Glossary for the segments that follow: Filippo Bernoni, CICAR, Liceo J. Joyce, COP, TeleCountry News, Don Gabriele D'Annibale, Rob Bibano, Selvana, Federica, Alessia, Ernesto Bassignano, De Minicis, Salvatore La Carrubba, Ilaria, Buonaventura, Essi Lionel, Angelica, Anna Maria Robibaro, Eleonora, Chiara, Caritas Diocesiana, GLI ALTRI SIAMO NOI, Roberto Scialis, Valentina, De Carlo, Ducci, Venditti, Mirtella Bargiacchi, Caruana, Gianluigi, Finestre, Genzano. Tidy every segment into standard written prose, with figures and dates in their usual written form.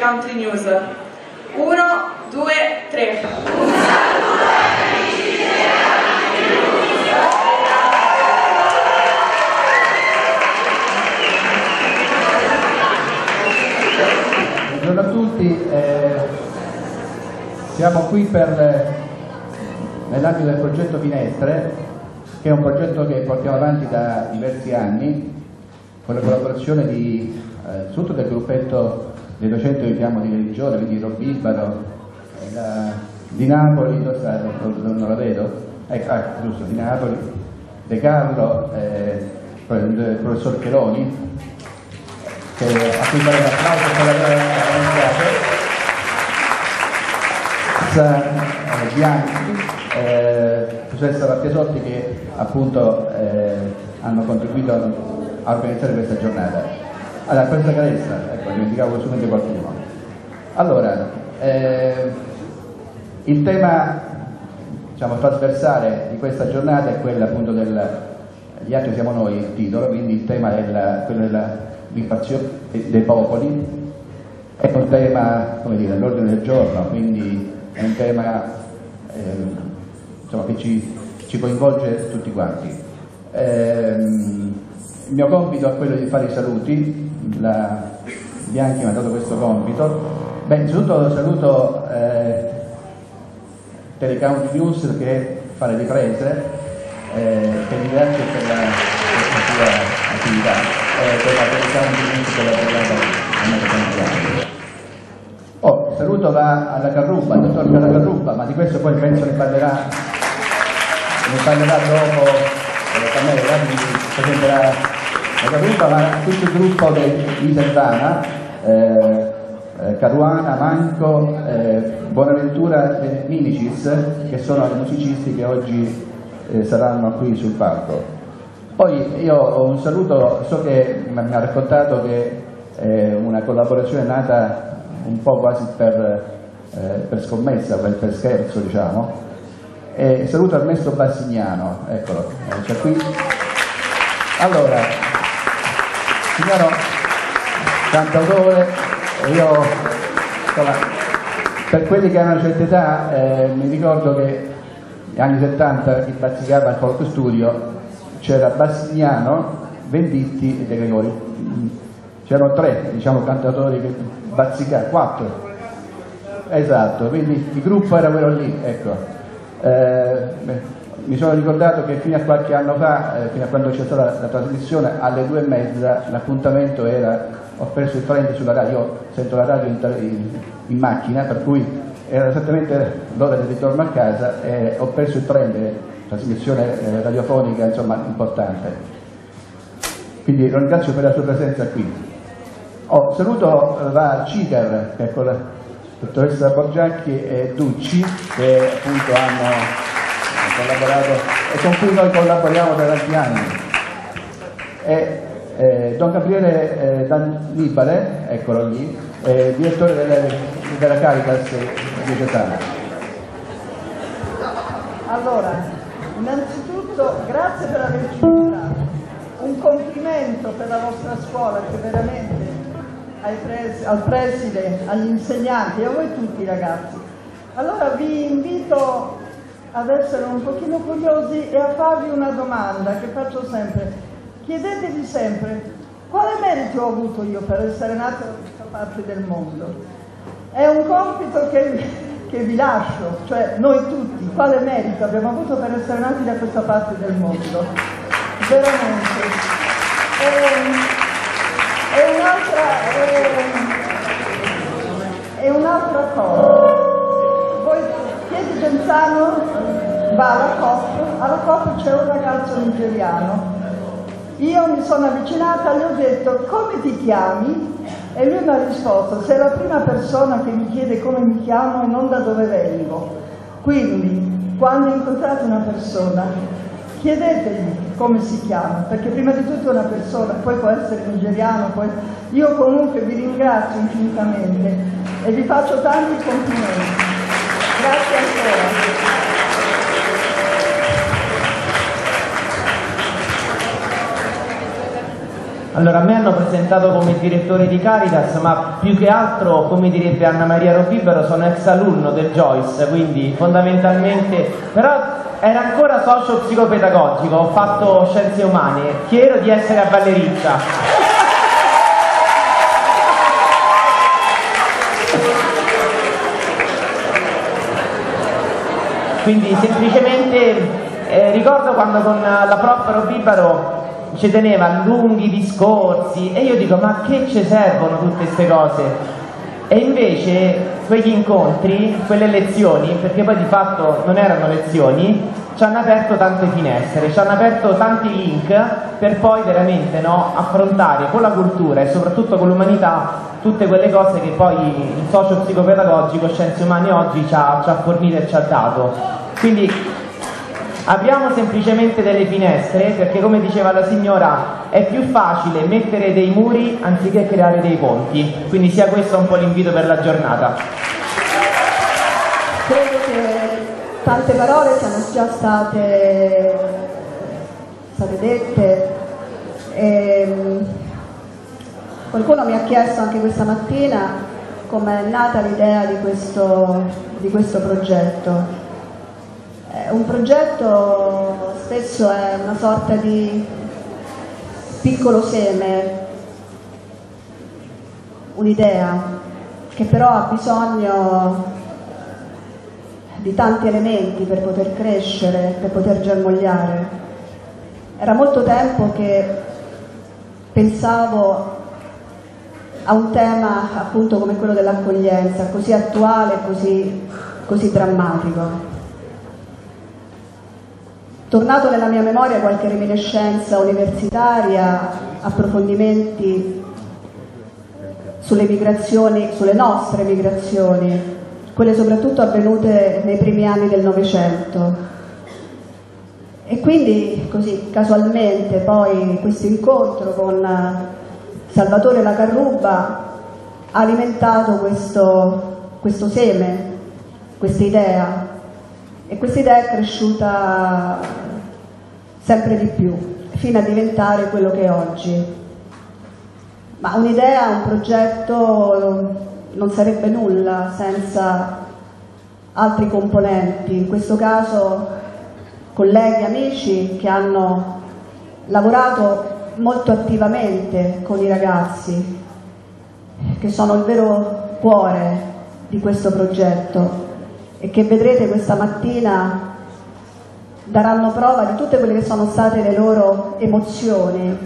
Country News. 1, 2, 3. Un saluto agli amici di TeleCountry News. Buongiorno a tutti, siamo qui nell'ambito del progetto Finestre, che è un progetto che portiamo avanti da diversi anni con la collaborazione di tutto del gruppetto dei docenti che chiamo di religione, quindi Rob Bibano, di Napoli, non la vedo, giusto, di Napoli, De Carlo, il professor Cheroni, che a cui fare un applauso per aver organizzato, Bianchi, professoressa Bargiacchi, che appunto hanno contribuito a organizzare questa giornata. Allora, questa carezza, ecco, dimenticavo solamente qualcuno. Allora, il tema, diciamo, trasversale di questa giornata è quello appunto degli altri siamo noi, il titolo, quindi il tema è quello dell'infazione dei popoli, è un tema, come dire, all'ordine del giorno, quindi è un tema insomma, che ci coinvolge tutti quanti. Il mio compito è quello di fare i saluti, Bianchi mi ha dato questo compito. Beh, innanzitutto saluto TeleCountry News che fa le riprese, che ringrazio per la sua attività, per la TeleCountry News che l'ha portata. Saluto alla Carrubba, al dottor La Carrubba, ma di questo poi penso ne parlerà dopo Camera, quindi presenterà La Carrubba, ma tutto il gruppo di Selvana, Caruana, Manco, Buonaventura e De Minicis, che sono i musicisti che oggi saranno qui sul palco. Poi io ho un saluto, so che mi ha raccontato che una collaborazione è nata un po' quasi per scommessa, per scherzo, diciamo. Saluto Ernesto Bassignano, eccolo, c'è qui. Allora, signor cantautore, io insomma, per quelli che hanno una certa età mi ricordo che negli anni 70 si praticava al Folk Studio, c'era Bassignano, Venditti e De Gregori, c'erano tre, diciamo, cantatori che bazzicavano, quattro, esatto, quindi il gruppo era quello lì, ecco. Mi sono ricordato che fino a qualche anno fa, fino a quando c'è stata la trasmissione, alle 2:30 l'appuntamento era, ho perso il trend sulla radio, io sento la radio in macchina, per cui era esattamente l'ora del ritorno a casa e ho perso il trend, trasmissione radiofonica, insomma, importante. Quindi lo ringrazio per la sua presenza qui. Saluto la CICAR, che è con la dottoressa Bargiacchi e Ducci, che appunto hanno collaborato e con cui noi collaboriamo da tanti anni, e Don Gabriele D'Annibale, eccolo lì, direttore della Caritas di Genzano. Allora, innanzitutto grazie per averci invitato, un complimento per la vostra scuola, che veramente al preside, agli insegnanti e a voi tutti ragazzi. Allora vi invito ad essere un pochino curiosi e a farvi una domanda che faccio sempre. Chiedetevi sempre: quale merito ho avuto io per essere nato da questa parte del mondo? È un compito che vi lascio, cioè noi tutti, quale merito abbiamo avuto per essere nati da questa parte del mondo? Veramente. È un'altra cosa. Chiedi Genzano va alla COP, c'è un ragazzo nigeriano, io mi sono avvicinata, gli ho detto come ti chiami e lui mi ha risposto: sei la prima persona che mi chiede come mi chiamo e non da dove vengo. Quindi quando incontrate una persona chiedetemi come si chiama, perché prima di tutto è una persona, poi può essere nigeriano, poi... Io comunque vi ringrazio infinitamente e vi faccio tanti complimenti. Grazie ancora. Allora, a me hanno presentato come direttore di Caritas, ma più che altro, come direbbe Anna Maria Robibaro, sono ex alunno del Joyce, quindi fondamentalmente... Però era ancora socio psicopedagogico, ho fatto scienze umane, chiedo di essere a ballerizza. Quindi semplicemente ricordo quando con la prof Robibaro ci teneva lunghi discorsi e io dico, ma che ci servono tutte queste cose? E invece quegli incontri, quelle lezioni, perché poi di fatto non erano lezioni, ci hanno aperto tante finestre, ci hanno aperto tanti link per poi veramente, no, affrontare con la cultura e soprattutto con l'umanità tutte quelle cose che poi il socio psicopedagogico Scienze Umane oggi ci ha fornito e ci ha dato. Quindi apriamo semplicemente delle finestre, perché come diceva la signora è più facile mettere dei muri anziché creare dei ponti, quindi sia questo un po' l'invito per la giornata. Credo che tante parole siano già state dette. Qualcuno mi ha chiesto anche questa mattina come è nata l'idea di questo progetto. Un progetto spesso è una sorta di piccolo seme, un'idea che però ha bisogno di tanti elementi per poter crescere, per poter germogliare. Era molto tempo che pensavo a un tema appunto come quello dell'accoglienza, così attuale, così drammatico. Tornato nella mia memoria qualche reminiscenza universitaria, approfondimenti sulle migrazioni, sulle nostre migrazioni, quelle soprattutto avvenute nei primi anni del Novecento. E quindi, così casualmente, poi questo incontro con Salvatore La Carrubba ha alimentato questo seme, questa idea. E questa idea è cresciuta sempre di più, fino a diventare quello che è oggi. Ma un'idea, un progetto non sarebbe nulla senza altri componenti, in questo caso colleghi, amici che hanno lavorato molto attivamente con i ragazzi, che sono il vero cuore di questo progetto. E che vedrete questa mattina daranno prova di tutte quelle che sono state le loro emozioni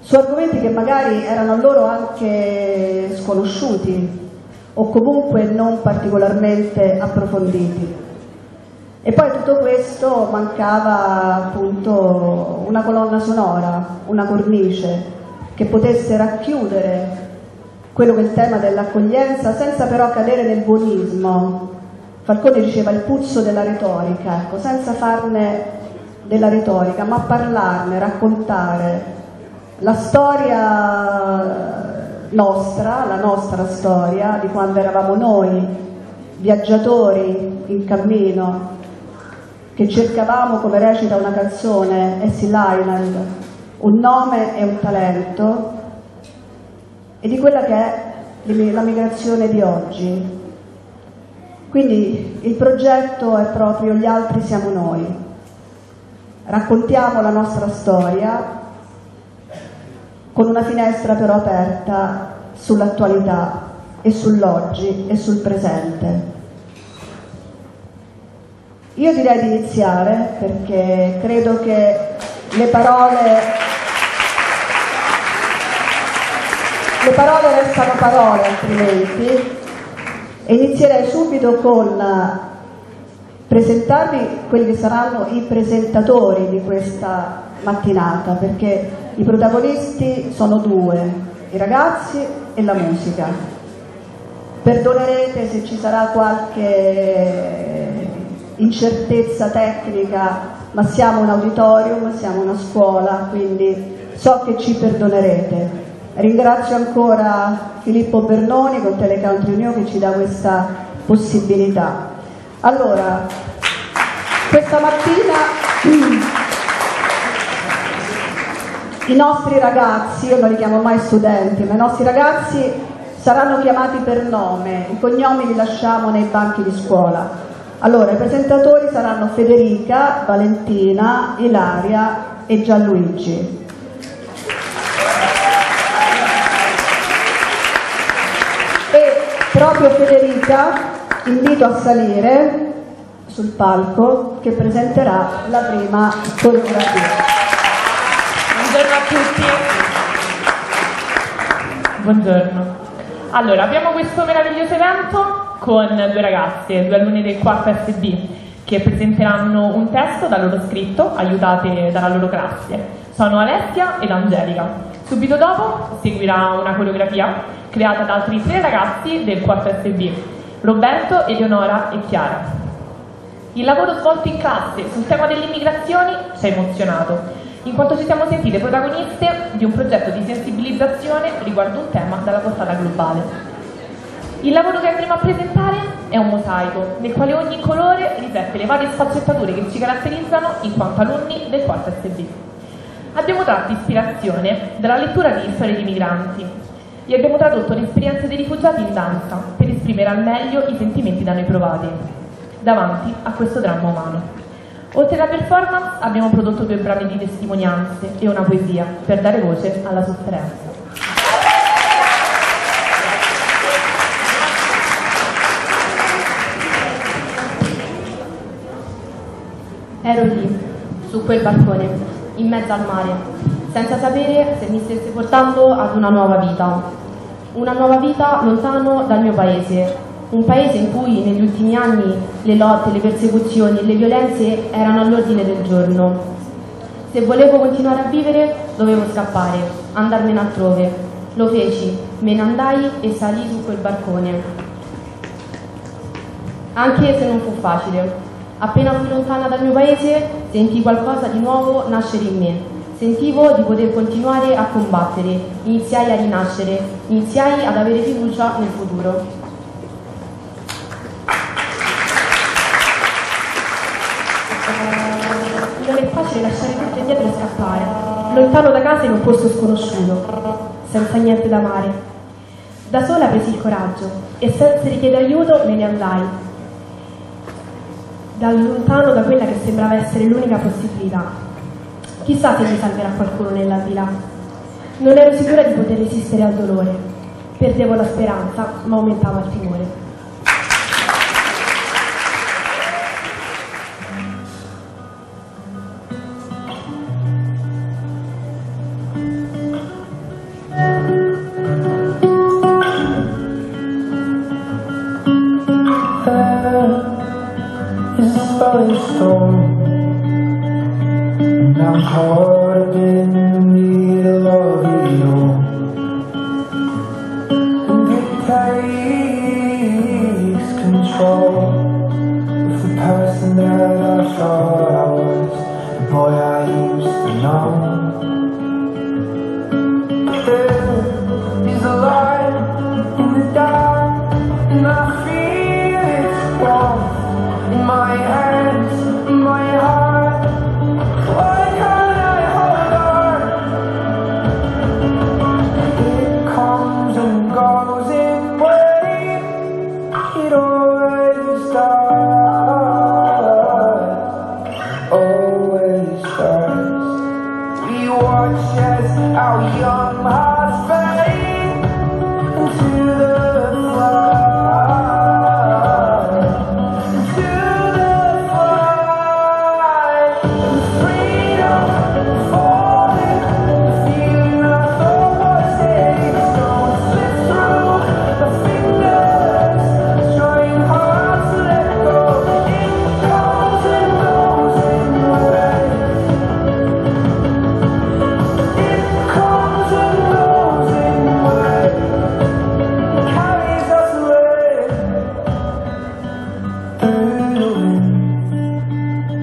su argomenti che magari erano loro anche sconosciuti o comunque non particolarmente approfonditi. E poi tutto questo mancava appunto una colonna sonora, una cornice che potesse racchiudere quello che è il tema dell'accoglienza senza però cadere nel buonismo. Falcone diceva il puzzo della retorica, ecco, senza farne della retorica, ma parlarne, raccontare la storia nostra, la nostra storia di quando eravamo noi, viaggiatori in cammino, che cercavamo, come recita una canzone, Essi Lionel, un nome e un talento, e di quella che è la migrazione di oggi. Quindi il progetto è proprio Gli Altri Siamo Noi. Raccontiamo la nostra storia con una finestra però aperta sull'attualità e sull'oggi e sul presente. Io direi di iniziare perché credo che le parole restano parole altrimenti. E inizierei subito con presentarvi quelli che saranno i presentatori di questa mattinata, perché i protagonisti sono due, i ragazzi e la musica. Perdonerete se ci sarà qualche incertezza tecnica, ma siamo un auditorium, siamo una scuola, quindi so che ci perdonerete. Ringrazio ancora Filippo Bernoni con TeleCountry News che ci dà questa possibilità. Allora, questa mattina i nostri ragazzi, io non li chiamo mai studenti, ma i nostri ragazzi saranno chiamati per nome, i cognomi li lasciamo nei banchi di scuola. Allora, i presentatori saranno Federica, Valentina, Ilaria e Gianluigi. E proprio Federica invito a salire sul palco che presenterà la prima coreografia. Buongiorno a tutti. Buongiorno. Allora, abbiamo questo meraviglioso evento con due ragazze, due alunne del quarto SD, che presenteranno un testo da loro scritto, aiutate dalla loro classe. Sono Alessia ed Angelica. Subito dopo seguirà una coreografia creata da altri tre ragazzi del quarto SD, Roberto, Eleonora e Chiara. Il lavoro svolto in classe sul tema delle immigrazioni ci ha emozionato, in quanto ci siamo sentite protagoniste di un progetto di sensibilizzazione riguardo un tema dalla portata globale. Il lavoro che andremo a presentare è un mosaico, nel quale ogni colore riflette le varie sfaccettature che ci caratterizzano in quanto alunni del quarto SD. Abbiamo tratto ispirazione dalla lettura di storie di migranti e abbiamo tradotto l'esperienza dei rifugiati in danza per esprimere al meglio i sentimenti da noi provati davanti a questo dramma umano. Oltre alla performance abbiamo prodotto due brani di testimonianze e una poesia per dare voce alla sofferenza. Ero lì, su quel balcone, in mezzo al mare, senza sapere se mi stesse portando ad una nuova vita. Una nuova vita lontano dal mio paese. Un paese in cui negli ultimi anni le lotte, le persecuzioni e le violenze erano all'ordine del giorno. Se volevo continuare a vivere, dovevo scappare, andarmene altrove. Lo feci, me ne andai e salii su quel balcone. Anche se non fu facile. Appena fui lontana dal mio paese, sentii qualcosa di nuovo nascere in me. Sentivo di poter continuare a combattere. Iniziai a rinascere. Iniziai ad avere fiducia nel futuro. Non è facile lasciare tutto indietro e scappare, lontano da casa in un posto sconosciuto, senza niente da amare. Da sola presi il coraggio e senza richiedere aiuto me ne andai, da lontano da quella che sembrava essere l'unica possibilità. Chissà se mi salverà qualcuno nell'aldilà. Non ero sicura di poter resistere al dolore, perdevo la speranza ma aumentava il timore.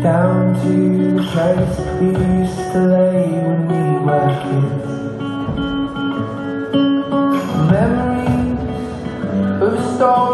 down to the place we used to lay when we were kids. Memories of stories